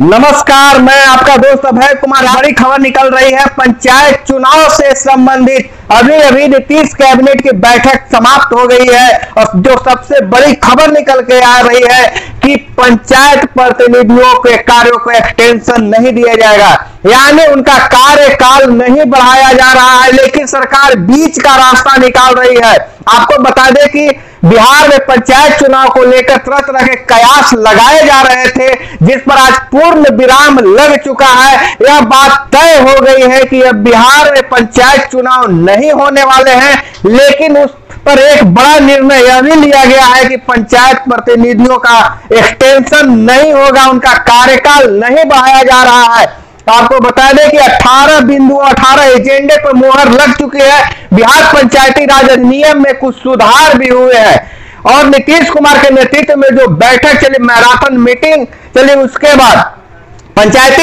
नमस्कार, मैं आपका दोस्त अभय कुमार। बड़ी खबर निकल रही है पंचायत चुनाव से संबंधित। अभी अभी नीतीश कैबिनेट की बैठक समाप्त हो गई है और जो सबसे बड़ी खबर निकल के आ रही है कि पंचायत प्रतिनिधियों के कार्यों को एक्सटेंशन नहीं दिया जाएगा, यानी उनका कार्यकाल नहीं बढ़ाया जा रहा है, लेकिन सरकार बीच का रास्ता निकाल रही है। आपको बता दें कि बिहार में पंचायत चुनाव को लेकर तरह तरह के कयास लगाए जा रहे थे, जिस पर आज पूर्ण विराम लग चुका है। यह बात तय हो गई है कि अब बिहार में पंचायत चुनाव नहीं होने वाले हैं, लेकिन उस पर एक बड़ा निर्णय यह भी लिया गया है कि पंचायत प्रतिनिधियों का एक्सटेंशन नहीं होगा, उनका कार्यकाल नहीं बढ़ाया जा रहा है। तो आपको बता दें कि 18 बिंदु 18 एजेंडे पर मुहर लग चुकी है। बिहार पंचायती राज अधिनियम में कुछ सुधार भी हुए हैं और नीतीश कुमार के नेतृत्व में जो बैठक चली, मैराथन मीटिंग चली, उसके बाद पंचायती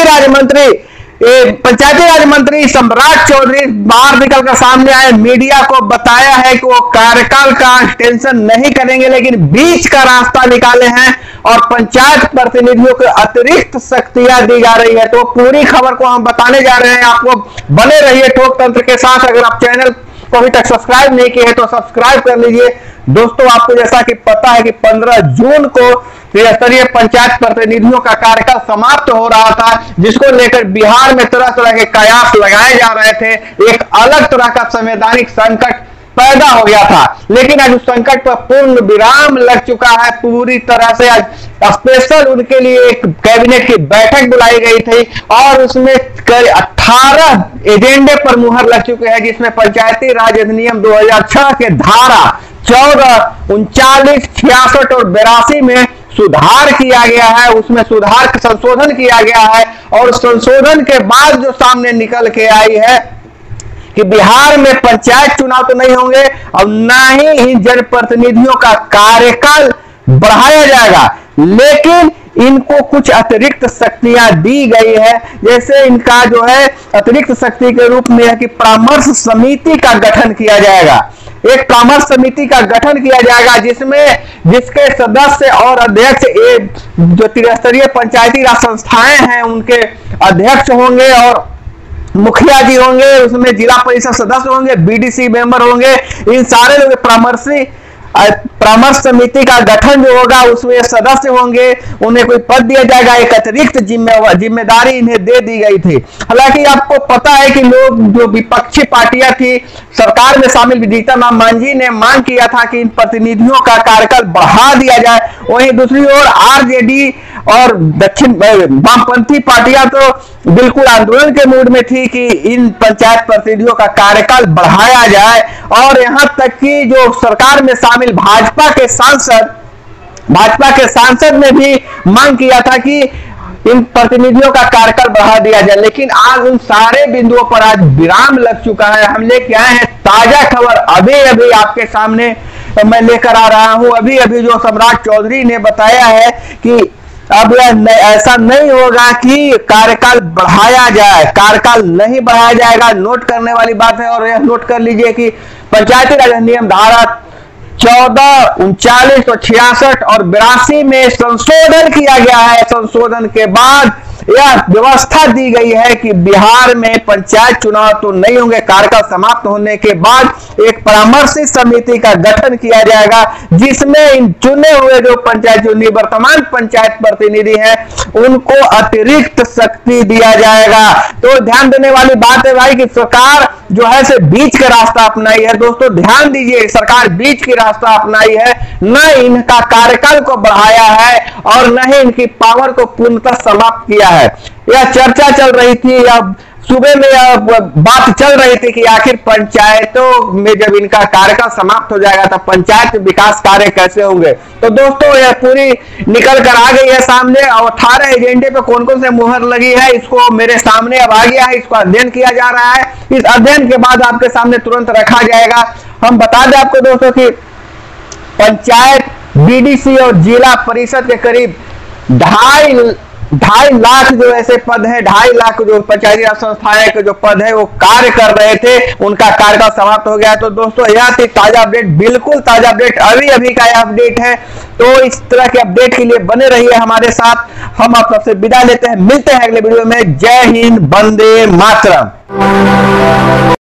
राज मंत्री सम्राट चौधरी बाहर निकलकर सामने आए, मीडिया को बताया है कि वो कार्यकाल का एक्सटेंशन नहीं करेंगे, लेकिन बीच का रास्ता निकाले हैं और पंचायत प्रतिनिधियों को अतिरिक्त शक्तियां दी जा रही है। तो पूरी खबर को हम बताने जा रहे हैं, आपको बने रहिए ठोक तंत्र के साथ। अगर आप चैनल को अभी तक सब्सक्राइब नहीं किए हैं तो सब्सक्राइब कर लीजिए। दोस्तों, आपको जैसा कि पता है कि 15 जून को त्रिस्तरीय पंचायत प्रतिनिधियों का कार्यकाल समाप्त हो रहा था, जिसको लेकर बिहार में तरह तरह के कयास लगाए जा रहे थे। एक अलग तरह का संवैधानिक संकट पैदा हो गया था, लेकिन आज उस संकट पर पूर्ण विराम लग चुका है। पूरी तरह से आज स्पेशल उनके लिए एक कैबिनेट की बैठक बुलाई गई थी और उसमें 18 एजेंडे पर मुहर लग चुके हैं, जिसमें पंचायती राज अधिनियम 2006 के धारा 14, 39, 66 और 82 में सुधार किया गया है। उसमें सुधार संशोधन किया गया है और संशोधन के बाद जो सामने निकल के आई है कि बिहार में पंचायत चुनाव तो नहीं होंगे और ना ही जनप्रतिनिधियों का कार्यकाल बढ़ाया जाएगा, लेकिन इनको कुछ अतिरिक्त शक्तियां दी गई है। जैसे इनका जो है अतिरिक्त शक्ति के रूप में है कि परामर्श समिति का गठन किया जाएगा, एक परामर्श समिति का गठन किया जाएगा जिसके सदस्य और अध्यक्ष जो त्रिस्तरीय पंचायती राज संस्थाएं हैं उनके अध्यक्ष होंगे और मुखिया जी होंगे, उसमें जिला परिषद सदस्य होंगे, बीडीसी मेंबर होंगे। इन सारे लोग परामर्श समिति का गठन जो होगा उसमें सदस्य होंगे, उन्हें कोई पद दिया जाएगा। एक अतिरिक्त जिम्मेदारी इन्हें दे दी गई थी। हालांकि आपको पता है कि लोग जो विपक्षी पार्टियां थी, सरकार में शामिल विजेता नाम मांझी ने मांग किया था कि इन प्रतिनिधियों का कार्यकाल बढ़ा दिया जाए। वहीं दूसरी ओर RJD और दक्षिण वामपंथी पार्टियां तो बिल्कुल आंदोलन के मूड में थी कि इन पंचायत प्रतिनिधियों का कार्यकाल बढ़ाया जाए। और यहां तक कि जो सरकार में शामिल भाजपा के सांसद ने भी मांग किया था कि इन प्रतिनिधियों का कार्यकाल बढ़ा दिया जाए, लेकिन आज उन सारे बिंदुओं पर आज विराम लग चुका है। हम लेके आए हैं ताजा खबर, अभी अभी आपके सामने मैं लेकर आ रहा हूं। अभी अभी जो सम्राट चौधरी ने बताया है कि अब ऐसा नहीं होगा कि कार्यकाल बढ़ाया जाए, कार्यकाल नहीं बढ़ाया जाएगा। नोट करने वाली बात है और यह नोट कर लीजिए कि पंचायती राज अधिनियम धारा 14, 39 और 66 और 82 में संशोधन किया गया है। संशोधन के बाद यह व्यवस्था दी गई है कि बिहार में पंचायत चुनाव तो नहीं होंगे, कार्यकाल समाप्त होने के बाद एक परामर्श समिति का गठन किया जाएगा, जिसमें इन चुने हुए जो वर्तमान पंचायत प्रतिनिधि हैं उनको अतिरिक्त शक्ति दिया जाएगा। तो ध्यान देने वाली बात है भाई कि सरकार जो है से बीच का रास्ता अपनाई है। दोस्तों, ध्यान दीजिए, सरकार बीच की रास्ता अपनाई है, न इनका कार्यकाल को बढ़ाया है और न ही इनकी पावर को पूर्णतः समाप्त किया है। यह चर्चा चल रही थी, अब सुबह में यह बात चल रही थी कि आखिर पंचायतों में जब इनका कार्यकाल समाप्त हो जाएगा तब पंचायत विकास कार्य कैसे होंगे। तो दोस्तों, यह पूरी निकल कर आ गई है सामने और 18 एजेंडे पे कौन कौन से मुहर लगी है इसको मेरे सामने अब आ गया है, इसको अध्ययन किया जा रहा है। इस अध्ययन के बाद आपके सामने तुरंत रखा जाएगा। हम बता दें आपको दोस्तों की पंचायत, बीडीसी और जिला परिषद के करीब 2.5 2.5 लाख जो ऐसे पद हैं, 2.5 लाख जो पंचायती राज संस्थाएं के जो पद है वो कार्य कर रहे थे, उनका कार्यकाल समाप्त हो गया। तो दोस्तों यह थी ताजा अपडेट, बिल्कुल ताजा अपडेट, अभी अभी का यह अपडेट है। तो इस तरह के अपडेट के लिए बने रहिए हमारे साथ। हम आप सबसे विदा लेते हैं, मिलते हैं अगले वीडियो में। जय हिंद, वंदे मातरम।